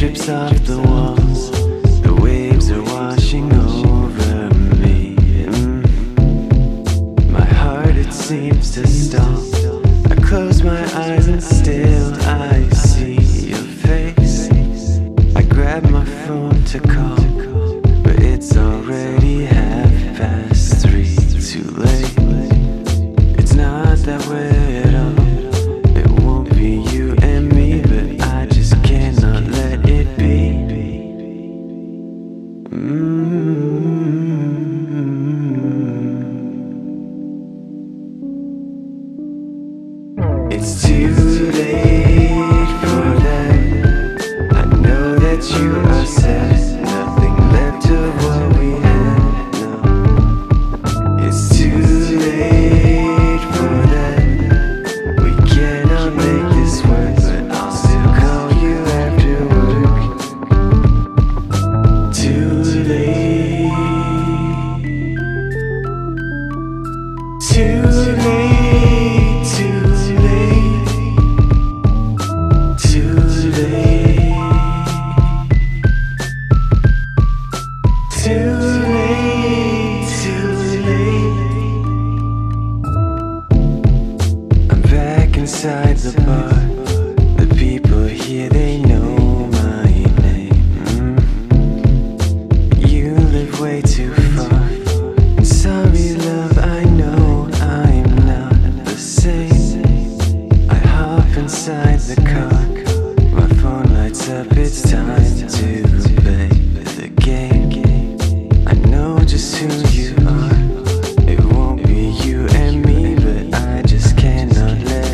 drips off the walls. The waves are washing over me. My heart, it seems to stop. I close my eyes and still I see your face. I grab my phone to call, but it's already 3:30. Too late. It's not that way at all. It won't be you and me, but I just cannot let it be. It's too late for that. I know that you are sad. Nothing left of what we had. Inside the bar, the people here, they know my name. You live way too far. And sorry, love, I know I'm not the same. I hop inside the car, my phone lights up, it's time to play the game. I know just who you are. It won't be you and me, but I just cannot let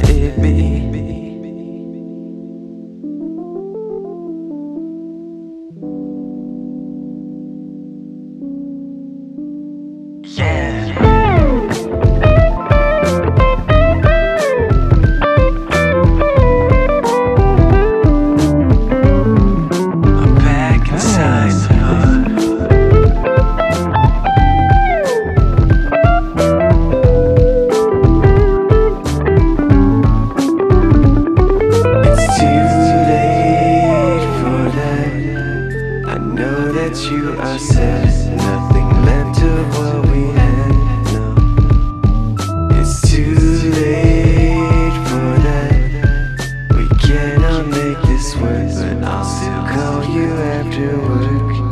you are sad. Nothing left of what we had. No, it's too late for that. We cannot make this work, but I'll still call you after work.